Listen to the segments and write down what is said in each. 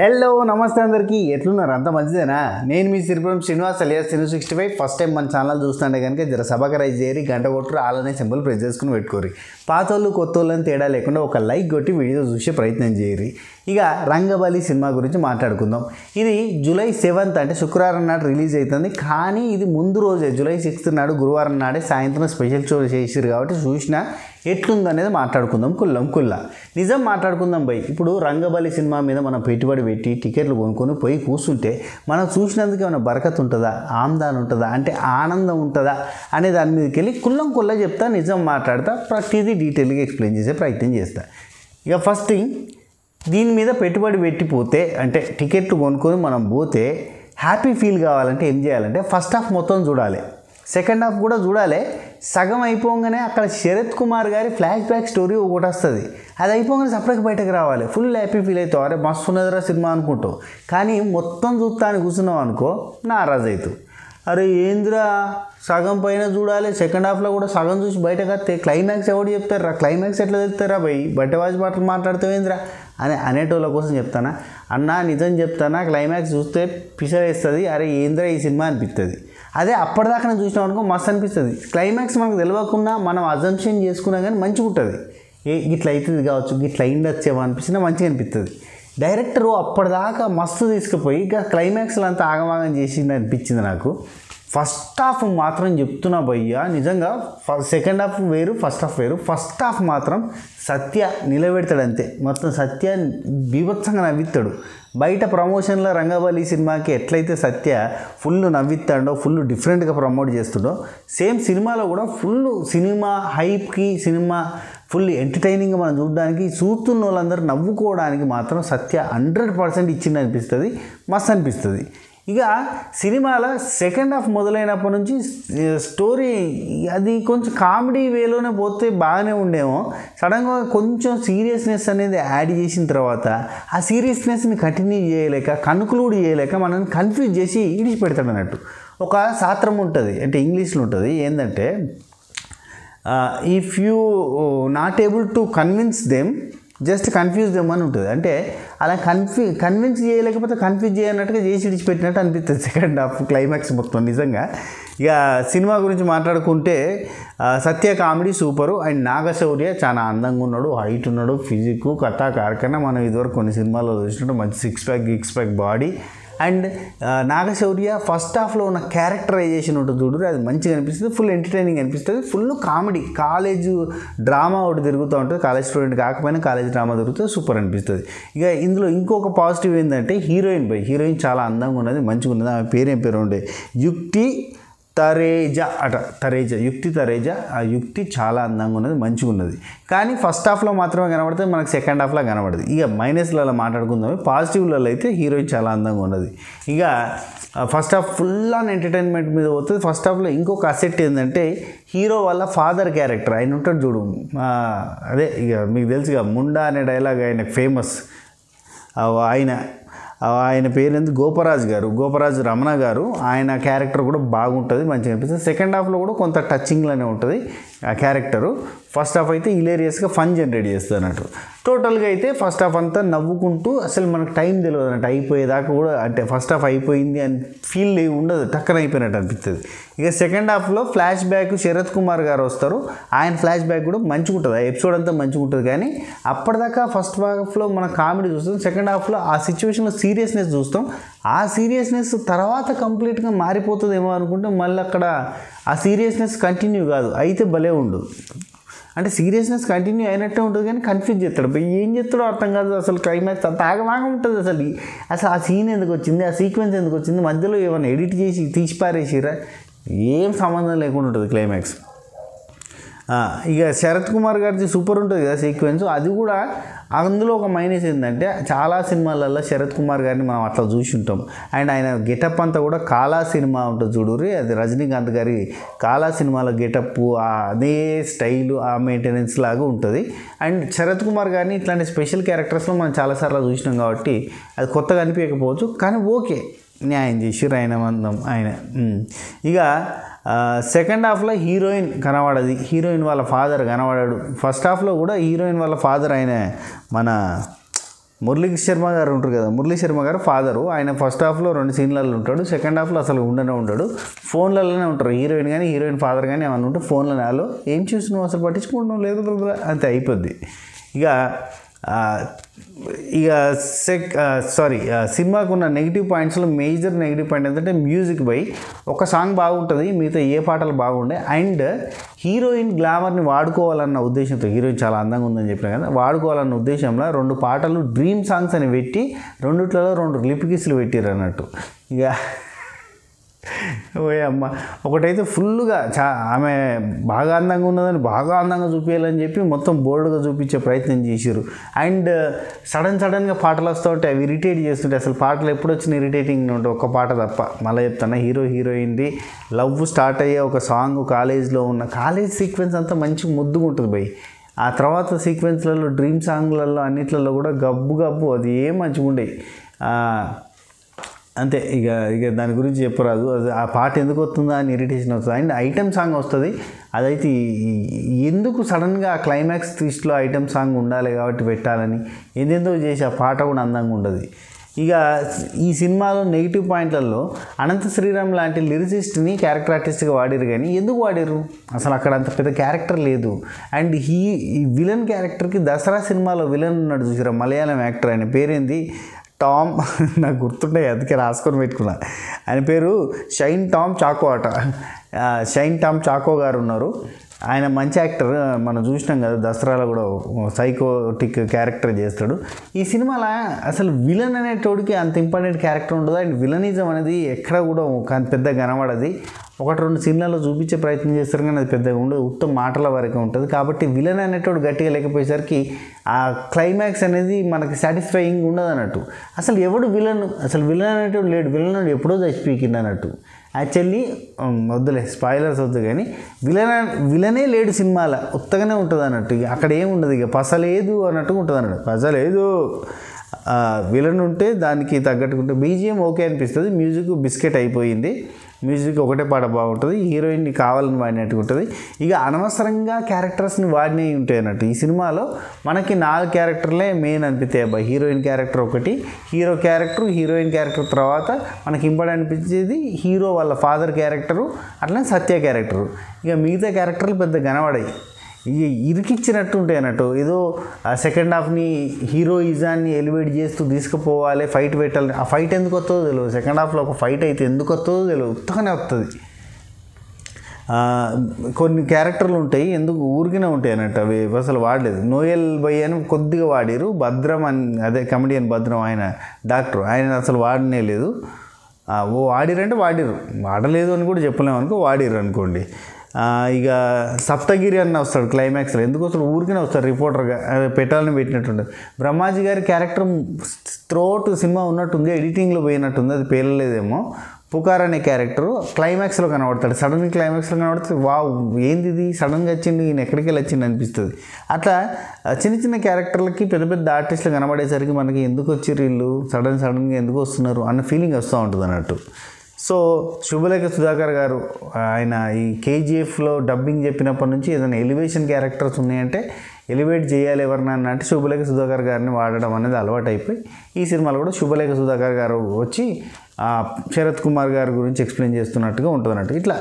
Hello నమస్తే అందరికీ ఎట్లున్నారు అంత మంచిదేనా నేను మీ Siripuram Srinivas alias SRINU 65 first time మన ఛానల్ చూస్తుంటే కనుక జర సబ్స్క్రైబ్ చేయరి గంట కొట్టరు ఆలనే సింబల్ ప్రెస్ చేసుకుని పెట్టుకోరి పాతోళ్ళు కొత్తోళ్ళని తేడా లేకుండా ఒక లైక్ కొట్టి వీడియో చూసే ప్రయత్నం చేయరి ఇక రంగబలి సినిమా గురించి మాట్లాడుకుందాం ఇది జూలై 7th అంటే శుక్రవారం నాడు రిలీజ్ అవుతుంది కానీ ఇది ముందు రోజే జూలై 6th నాడు గురువారం నాడే సాయంత్రం స్పెషల్ షో చేశారు కాబట్టి చూసినా ఎట్లుంది అనేది మాట్లాడుకుందాం కుల్లం కుల్ల నిజం మాట్లాడుకుందాం బై ఇప్పుడు రంగబలి సినిమా మీద మనం పెట్టుబడి పెట్టి టికెట్లు కొనుక్కొని పోయి కూర్చుంటే మనం చూసినందుకు ఏమైనా బరకత్ ఉంటుందా ఆమ్దాన్ ఉంటుందా అంటే ఆనందం ఉంటుందా అనే దాని మీదకి వెళ్ళి కుల్లం కుల్ల చెప్తా నిజం మాట్లాడతా ప్రతిదీ డీటెయిల్గా ఎక్స్ప్లెయిన్ చేసే ప్రయత్నం చేస్తా ఇక ఫస్ట్ థింగ్ దీని మీద పెట్టుబడి పెట్టిపోతే అంటే టికెట్లు కొనుక్కొని మనం పోతే హ్యాపీ ఫీల్ కావాలంటే ఏం చేయాలంటే ఫస్ట్ హాఫ్ మొత్తం చూడాలి సెకండ్ హాఫ్ కూడా చూడాలి సగం అయిపోగానే అక్కడ శరత్ కుమార్ గారి ఫ్లాష్ బ్యాక్ స్టోరీ ఒకటి వస్తుంది అది అయిపోగానే సపరేట్గా బయటకు రావాలి ఫుల్ హ్యాపీ ఫీల్ అవుతావు అరే మస్తు ఉన్నదిరా సినిమా అనుకుంటావు కానీ మొత్తం చూస్తాను కూర్చున్నావు అనుకో నారాజ్ అవుతావు అరే ఏంద్రా సగం పైన చూడాలి సెకండ్ హాఫ్లో కూడా సగం చూసి బయటకు వస్తే క్లైమాక్స్ ఎవరు చెప్తారా క్లైమాక్స్ ఎట్లా చెప్తారా భయ్ బట్టవాజు మాటలు మాట్లాడుతావు ఏంద్రా అని అనేటోళ్ళ కోసం చెప్తానా అన్నా నిజం చెప్తానా క్లైమాక్స్ చూస్తే పిసరేస్తుంది అరే ఏంద్రా ఈ సినిమా అనిపిస్తుంది అదే అప్పటిదాకా నేను చూసినాం అనుకో మస్తు అనిపిస్తుంది క్లైమాక్స్ మనకు తెలియకుండా మనం అజంప్షన్ చేసుకున్నా కానీ మంచిగా ఉంటుంది ఏ ఇట్లా అవుతుంది కావచ్చు ఇట్లా అయిండొచ్చేమో అనిపిస్తున్నా మంచిగా అనిపిస్తుంది డైరెక్టరు అప్పటిదాకా మస్తు తీసుకుపోయి ఇక క్లైమాక్స్లో అంతా ఆగమాగం చేసింది అనిపించింది నాకు ఫస్ట్ హాఫ్ మాత్రం చెప్తున్నా భయ్యా నిజంగా సెకండ్ హాఫ్ వేరు ఫస్ట్ హాఫ్ వేరు ఫస్ట్ హాఫ్ మాత్రం సత్య నిలబెడతాడు అంతే మొత్తం సత్య బీభత్సంగా నవ్విస్తాడు బయట ప్రమోషన్లో రంగబలి సినిమాకి ఎట్లయితే సత్య ఫుల్ నవ్విస్తాడో ఫుల్ డిఫరెంట్గా ప్రమోట్ చేస్తాడో సేమ్ సినిమాలో కూడా ఫుల్ సినిమా హైప్కి సినిమా ఫుల్ ఎంటర్టైనింగ్ మనం చూడడానికి చూస్తున్న వాళ్ళందరూ నవ్వుకోవడానికి మాత్రం సత్య 100% ఇచ్చింది అనిపిస్తుంది మస్తు అనిపిస్తుంది ఇక సినిమాలో సెకండ్ హాఫ్ మొదలైనప్పటి నుంచి స్టోరీ అది కొంచెం కామెడీ వేలోనే పోతే బాగానే ఉండేమో సడన్గా కొంచెం సీరియస్నెస్ అనేది యాడ్ చేసిన తర్వాత ఆ సీరియస్నెస్ని కంటిన్యూ చేయలేక కన్క్లూడ్ చేయలేక మనల్ని కన్ఫ్యూజ్ చేసి ఇడిచిపెడతాడు అన్నట్టు ఒక శాస్త్రం ఉంటుంది అంటే ఇంగ్లీష్లో ఉంటుంది ఏంటంటే if you not able to convince them just confuse them అని ఉంటుంది అంటే అలా కన్విన్స్ చేయలేకపోతే కన్ఫ్యూజ్ చేయనట్టుగా చేసి విడిచిపెట్టినట్టు అనిపిస్తుంది సెకండ్ హాఫ్ క్లైమాక్స్ మొత్తం నిజంగా ఇక సినిమా గురించి మాట్లాడుకుంటే Satya comedy super and Naga Shaurya చాలా అందంగా ఉన్నాడు హైట్ ఉన్నాడు ఫిజిక్ కథా కార్కన మనం ఇదివరకు కొన్ని సినిమాల్లో చూసినట్టు మంచి సిక్స్ ప్యాక్ గిక్స్ pack body and Naga Shaurya first హాఫ్లో ఉన్న క్యారెక్టరైజేషన్ ఉంటుంది చూడరు అది మంచిగా అనిపిస్తుంది ఫుల్ ఎంటర్టైనింగ్ అనిపిస్తుంది ఫుల్ కామెడీ కాలేజ్ డ్రామా ఒకటి తిరుగుతూ ఉంటుంది కాలేజ్ స్టూడెంట్ కాకపోయినా కాలేజ్ డ్రామా తిరుగుతూ సూపర్ అనిపిస్తుంది ఇక ఇందులో ఇంకొక పాజిటివ్ ఏంటంటే హీరోయిన్ చాలా అందంగా ఉన్నది మంచిగా ఉన్నది ఆమె పేరు ఉండే యుక్తి తరేజా ఆ యుక్తి చాలా అందంగా ఉన్నది మంచిగా ఉన్నది కానీ ఫస్ట్ హాఫ్లో మాత్రమే కనబడుతుంది మనకు సెకండ్ హాఫ్లో కనబడదు ఇక మైనస్లలో మాట్లాడుకుందాం పాజిటివ్లలో అయితే హీరోయిన్ చాలా అందంగా ఉన్నది ఇక first half full on entertainment మీద పోతుంది ఫస్ట్ హాఫ్లో ఇంకొక అసెట్ ఏంటంటే హీరో వాళ్ళ ఫాదర్ క్యారెక్టర్ ఆయన ఉంటాడు చూడు అదే ఇక మీకు తెలుసుగా ముండా అనే డైలాగ్ ఆయన ఫేమస్ ఆయన పేరు గోపరాజ్ రమణ గారు ఆయన క్యారెక్టర్ కూడా బాగుంటుంది మంచిగా అనిపిస్తుంది సెకండ్ హాఫ్లో కూడా కొంత టచింగ్లోనే ఉంటుంది ఆ క్యారెక్టరు ఫస్ట్ హాఫ్ అయితే హిలేరియస్గా ఫన్ జనరేట్ చేస్తుంది అన్నట్టు టోటల్గా అయితే ఫస్ట్ హాఫ్ అంతా నవ్వుకుంటూ అసలు మనకు టైం తెలియదు అన్నట్టు అయిపోయేదాకా కూడా అంటే ఫస్ట్ హాఫ్ అయిపోయింది అని ఫీల్ ఉండదు టక్కన అయిపోయినట్టు అనిపిస్తుంది ఇక సెకండ్ హాఫ్లో ఫ్లాష్ బ్యాక్ శరత్ కుమార్ గారు వస్తారు ఆయన ఫ్లాష్ బ్యాక్ కూడా మంచిగా ఉంటుంది ఆ ఎపిసోడ్ అంతా మంచిగా ఉంటుంది కానీ అప్పటిదాకా ఫస్ట్ హాఫ్లో మనం కామెడీ చూస్తాం సెకండ్ హాఫ్లో ఆ సిచ్యువేషన్లో సీరియస్నెస్ చూస్తాం ఆ సీరియస్నెస్ తర్వాత కంప్లీట్గా మారిపోతుందేమో అనుకుంటే మళ్ళీ అక్కడ ఆ సీరియస్నెస్ కంటిన్యూ కాదు అయితే భలే ఉండు అంటే సీరియస్నెస్ కంటిన్యూ అయినట్టే ఉంటుంది కానీ కన్ఫ్యూజ్ చేస్తాడు ఏం చేస్తాడో అర్థం కాదు అసలు క్లైమాక్స్ అంత ఆగమాగం ఉంటుంది అసలు ఆ సీన్ ఎందుకు వచ్చింది ఆ సీక్వెన్స్ ఎందుకు వచ్చింది మధ్యలో ఏమైనా ఎడిట్ చేసి తీసిపారేసిరా ఏం సంబంధం లేకుండా ఉంటుంది క్లైమాక్స్ ఇక శరత్ కుమార్ గారిది సూపర్ ఉంటుంది కదా సీక్వెన్స్ అది కూడా అందులో ఒక మైనస్ ఏంటంటే చాలా సినిమాలలో శరత్ కుమార్ గారిని మనం అట్లా చూసి ఉంటాం అండ్ ఆయన గెటప్ అంతా కూడా కాలా సినిమా ఉంటుంది చూడుర్రి అది రజనీకాంత్ గారి కాలా సినిమాలో గెటప్ అదే స్టైలు ఆ మెయింటెనెన్స్ లాగా ఉంటుంది అండ్ శరత్ కుమార్ గారిని ఇట్లాంటి స్పెషల్ క్యారెక్టర్స్లో మనం చాలాసార్లు చూసినాం కాబట్టి అది కొత్తగా అనిపించకపోవచ్చు కానీ ఓకే న్యాయం చేసిరు ఆయన మందం ఆయన ఇక సెకండ్ హాఫ్లో హీరోయిన్ కనబడది హీరోయిన్ వాళ్ళ ఫాదర్ కనబడాడు ఫస్ట్ హాఫ్లో కూడా హీరోయిన్ వాళ్ళ ఫాదర్ ఆయన మన Murali Sharma garu untaru kada, Murali Sharma garu father ayana first half lo rendu scene lallo untadu, second half lo asalu undane untadu, phone lallane untaru, heroine gaani heroine father gaani avan unte phone lane allo em chusnu asalu pattichukuntam ledu brother ante ayipondi iga cinema kuna negative points lo major negative point entante music by oka song baaguntadi meetho ye paatalu baagunde and heroine glamour ni vaadukovalanna uddeshamtho heroine chaala andanga undani cheppina kada vaadukovalanna uddeshamla rendu paatalu dream songs ani vetti rendutlalo rendu lip kisses lu vettiru annattu iga ఓయ్ అమ్మ ఒకటైతే full గా ఆమె బాగా అందంగా ఉన్నదని బాగా అందంగా చూపియాలని చెప్పి మొత్తం బోల్డ్ గా చూపించే ప్రయత్నం చేశారు అండ్ సడన్ గా పాటలు వస్తుంటే అవి ఇరిటేట్ చేస్తుంటే అసలు పాటలు ఎప్పుడు వచ్చినా ఇరిటేటింగ్ ఉంటాయి ఒక పాట తప్ప మళ్ళీ చెప్తాను హీరో హీరోయిన్ది లవ్ స్టార్ట్ అయ్యే ఒక సాంగ్ కాలేజ్ లో ఉన్న కాలేజ్ సీక్వెన్స్ అంతా మంచి ముద్దుగా ఉంటుంది బై ఆ తర్వాత సీక్వెన్స్ లలో డ్రీమ్ సాంగ్ లలో అన్నిట్లలో కూడా గబ్బు అది ఏ మంచిగా ఉండే అంతే ఇక దాని గురించి చెప్పరాదు ఆ పాట ఎందుకు వస్తుందా అని ఇరిటేషన్ వస్తుంది అండ్ ఐటమ్ సాంగ్ వస్తుంది అదైతే ఎందుకు సడన్గా ఆ క్లైమాక్స్ ట్విస్ట్లో ఐటమ్ సాంగ్ ఉండాలి కాబట్టి పెట్టాలని ఏందేందో చేసి ఆ పాట కూడా అందంగా ఉండదు ఇక ఈ సినిమాలో నెగిటివ్ పాయింట్లలో అనంత శ్రీరామ్ లాంటి లిరిసిస్ట్ని క్యారెక్టర్ ఆర్టిస్ట్గా వాడారు కానీ ఎందుకు వాడారు అసలు అక్కడ అంత పెద్ద క్యారెక్టర్ లేదు అండ్ ఈ విలన్ క్యారెక్టర్కి దసరా సినిమాలో విలన్ ఉన్నాడు చూసారా మలయాళం యాక్టర్ ఆయన పేరేంది టామ్ నాకు గుర్తుంటాయి అందుకే రాసుకొని పెట్టుకున్నా ఆయన పేరు షైన్ టామ్ చాకో గారు ఉన్నారు ఆయన మంచి యాక్టర్ మనం చూసినాం కదా దసరాలో కూడా సైకోటిక్ క్యారెక్టర్ చేస్తాడు ఈ సినిమాలో అసలు విలన్ అనేటోడికి అంత ఇంపార్టెంట్ క్యారెక్టర్ ఉండదు అండ్ విలనిజం అనేది ఎక్కడ కూడా పెద్ద కనబడది ఒకటి రెండు సినిమాల్లో చూపించే ప్రయత్నం చేస్తారు కానీ అది పెద్దగా ఉండదు ఉత్తమ మాటల వరకు ఉంటుంది కాబట్టి విలన్ అనేటోడు గట్టిగా లేకపోయేసరికి ఆ క్లైమాక్స్ అనేది మనకి సాటిస్ఫైయింగ్ ఉండదు అన్నట్టు అసలు ఎవడు విలన్ అసలు విలన్ అనేటోడు లేడు విలన్ ఎప్పుడో చచ్చిపోయింది అన్నట్టు యాక్చువల్లీ వద్దులే స్పాయిలర్స్ వద్దు కానీ విలనే లేడు సినిమాలో ఉత్తగానే ఉంటుంది అన్నట్టు ఇక అక్కడ ఏముండదు ఇక పసలేదు అన్నట్టుగా ఉంటుంది అన్నట్టు పసలేదు విలన్ ఉంటే దానికి తగ్గట్టుకుంటే బీజిఎం ఓకే అనిపిస్తుంది మ్యూజిక్ బిస్కెట్ అయిపోయింది మ్యూజిక్ ఒకటే పాట బాగుంటుంది హీరోయిన్ని కావాలని వాడినట్టుగా ఉంటుంది ఇక అనవసరంగా క్యారెక్టర్స్ని వాడినవి ఉంటాయి అన్నట్టు ఈ సినిమాలో మనకి 4 క్యారెక్టర్లే మెయిన్ అనిపిస్తాయి అబ్బా హీరోయిన్ క్యారెక్టర్ ఒకటి హీరో క్యారెక్టర్ హీరోయిన్ క్యారెక్టర్ తర్వాత మనకి ఇంపార్టెంట్ అనిపించేది హీరో వాళ్ళ ఫాదర్ క్యారెక్టరు అట్లనే సత్య క్యారెక్టరు ఇక మిగతా క్యారెక్టర్లు పెద్ద కనబడాయి ఇరికిచ్చినట్టు ఉంటాయి అన్నట్టు ఏదో సెకండ్ హాఫ్ని హీరోయిజాన్ని ఎలివేట్ చేస్తూ తీసుకుపోవాలి ఫైట్ పెట్టాలి ఆ ఫైట్ ఎందుకు వస్తుందో తెలియదు సెకండ్ హాఫ్లో ఒక ఫైట్ అయితే ఎందుకు వస్తుందో తెలియదు ఉత్తగానే వస్తుంది కొన్ని క్యారెక్టర్లు ఉంటాయి ఎందుకు ఊరికినే ఉంటాయి అన్నట్టు అవి అసలు వాడలేదు నోయల్ భయ్య అని కొద్దిగా వాడారు భద్రం అని అదే కమెడియన్ భద్రం ఆయన డాక్టర్ ఆయన అసలు వాడనే లేదు ఓ వాడిరంటే వాడిరు వాడలేదు అని కూడా చెప్పలేము అనుకో వాడిరు అనుకోండి ఇక సప్తగిరి అన్న వస్తాడు క్లైమాక్స్లో ఎందుకు వస్తాడు ఊరికనే వస్తాడు రిపోర్టర్గా పెట్టాలని పెట్టినట్టుండే బ్రహ్మాజీ గారి క్యారెక్టర్ త్రోట్ సినిమా ఉన్నట్టుంది ఎడిటింగ్లో పోయినట్టుంది అది పేర్లేదేమో పుకార్ అనే క్యారెక్టరు క్లైమాక్స్లో కనబడతాడు సడన్గా క్లైమాక్స్లో కనబడుతుంది వావ్ ఏంది ఇది సడన్గా వచ్చింది ఈయన ఎక్కడికి వెళ్ళి వచ్చింది అనిపిస్తుంది అట్లా చిన్న క్యారెక్టర్లకి పెద్ద ఆర్టిస్టులు కనబడేసరికి మనకి ఎందుకు వచ్చారు వీళ్ళు సడన్గా ఎందుకు వస్తున్నారు అన్న ఫీలింగ్ వస్తూ ఉంటుంది అన్నట్టు సో శుభలేఖ సుధాకర్ గారు ఆయన ఈ కేజీఎఫ్లో డబ్బింగ్ చెప్పినప్పటి నుంచి ఏదైనా ఎలివేషన్ క్యారెక్టర్స్ ఉన్నాయంటే ఎలివేట్ చేయాలి ఎవరిని అన్నట్టు శుభలేఖ సుధాకర్ గారిని వాడడం అనేది అలవాటు అయిపోయి ఈ సినిమాలో కూడా శుభలేఖ సుధాకర్ గారు వచ్చి శరత్ కుమార్ గారి గురించి ఎక్స్ప్లెయిన్ చేస్తున్నట్టుగా ఉంటుంది అన్నట్టు ఇట్లా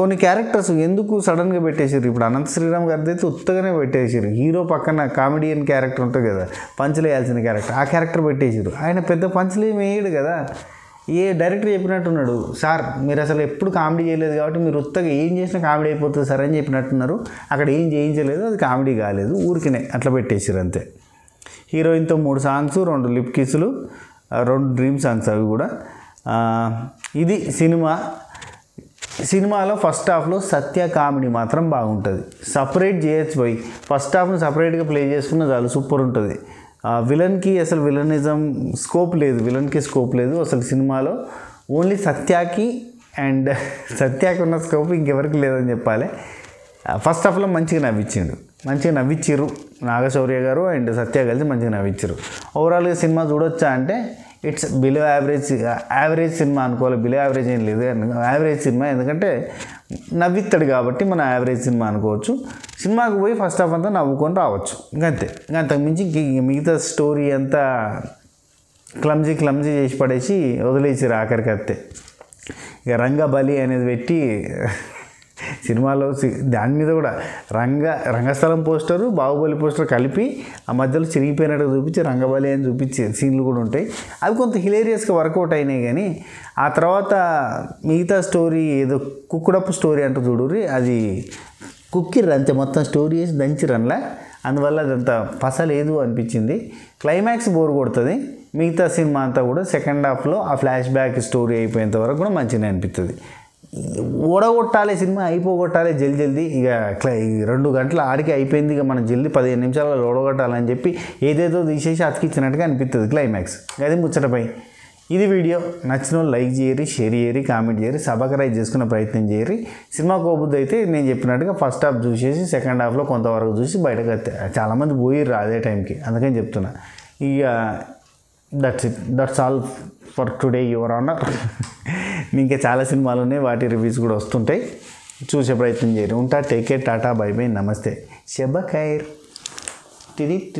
కొన్ని క్యారెక్టర్స్ ఎందుకు సడన్గా పెట్టేసారు ఇప్పుడు అనంత శ్రీరామ్ గారిది అయితే ఉత్తగానే పెట్టేసారు హీరో పక్కన కామెడియన్ క్యారెక్టర్ ఉంటుంది కదా పంచులు వేయాల్సిన క్యారెక్టర్ ఆ క్యారెక్టర్ పెట్టేసారు ఆయన పెద్ద పంచులు ఏమి వేయడు కదా ఏ డైరెక్టర్ చెప్పినట్టున్నాడు సార్ మీరు అసలు ఎప్పుడు కామెడీ చేయలేదు కాబట్టి మీరు ఉత్తగా ఏం చేసినా కామెడీ అయిపోతుంది సార్ అని చెప్పినట్టున్నారు అక్కడ ఏం చేయించలేదు అది కామెడీ కాలేదు ఊరికినే అట్లా పెట్టేసారు అంతే హీరోయిన్తో 3 సాంగ్స్ 2 లిప్ కిస్సులు 2 డ్రీమ్ సాంగ్స్ అవి కూడా ఇది సినిమాలో ఫస్ట్ హాఫ్లో సత్య కామెడీ మాత్రం బాగుంటుంది సపరేట్ చేయొచ్చు పోయి ఫస్ట్ హాఫ్ను సపరేట్గా ప్లే చేసుకున్న చాలా సూపర్ ఉంటుంది విలన్కి అసలు విలనిజం స్కోప్ లేదు విలన్కి స్కోప్ లేదు అసలు సినిమాలో ఓన్లీ సత్యాకి అండ్ సత్యాకి ఉన్న స్కోప్ ఇంకెవరికి లేదని చెప్పాలి ఫస్ట్ హాఫ్లో మంచిగా నవ్విచ్చారు నాగ శౌర్య గారు అండ్ సత్య కలిసి మంచిగా నవ్విచ్చారు ఓవరాల్గా సినిమా చూడొచ్చా అంటే ఇట్స్ బిలో యావరేజ్ సినిమా అనుకోవాలి బిలో యావరేజ్ ఏం లేదు యావరేజ్ సినిమా ఎందుకంటే నవ్విస్తాడు కాబట్టి మన యావరేజ్ సినిమా అనుకోవచ్చు. సినిమాకి పోయి ఫస్ట్ హాఫ్ అంతా నవ్వుకొని రావచ్చు. ఇంకంతే. ఇంకా అంతకుమించి మిగతా స్టోరీ అంతా క్లమ్జీ చేసి పడేసి వదిలేసారు. ఆఖరికి అత్తే ఇక రంగబలి అనేది పెట్టి సినిమాలో దాని మీద కూడా రంగస్థలం పోస్టరు బాహుబలి పోస్టర్ కలిపి ఆ మధ్యలో చిరిగిపోయినట్టుగా చూపించి రంగబలి అని చూపించే సీన్లు కూడా ఉంటాయి. అవి కొంత హిలేరియస్గా వర్కౌట్ అయినాయి. కానీ ఆ తర్వాత మిగతా స్టోరీ ఏదో కుక్కుడప్పు స్టోరీ అంటూ చూడుర్రి, అది కుక్కిర్రు అంతే, మొత్తం స్టోరీ వేసి దంచిరన్లా. అందువల్ల అదంతా పస లేదు అనిపించింది. క్లైమాక్స్ బోర్ కొడుతుంది. మిగతా సినిమా అంతా కూడా సెకండ్ హాఫ్లో ఆ ఫ్లాష్ బ్యాక్ స్టోరీ అయిపోయేంత వరకు కూడా మంచిగా అనిపిస్తుంది. ఓడగొట్టాలి సినిమా, అయిపోగొట్టాలి జల్దీ. ఇక 2 గంటల ఆడికి అయిపోయింది, ఇక మనం జల్దీ 15 నిమిషాలలో ఓడగొట్టాలని చెప్పి ఏదేదో తీసేసి అతికిచ్చినట్టుగా అనిపిస్తుంది క్లైమాక్స్. అది ముచ్చటపై ఇది వీడియో. నచ్చిన లైక్ చేయరి, షేర్ చేయరి, కామెంట్ చేయరి, సబ్స్క్రైబ్ చేసుకునే ప్రయత్నం చేయరి. సినిమా కోబుద్ది అయితే నేను చెప్పినట్టుగా ఫస్ట్ హాఫ్ చూసేసి సెకండ్ హాఫ్లో కొంతవరకు చూసి బయటకు చాలామంది పోయిర్రు అదే టైంకి, అందుకని చెప్తున్నా. ఇక that's all for today your honour. ఇంకా చాలా సినిమాలు ఉన్నాయి, వాటి రివ్యూస్ కూడా వస్తుంటాయి, చూసే ప్రయత్నం చేయరు. ఉంటా, take care, Tata, bye bye, నమస్తే, శుభలేఖ.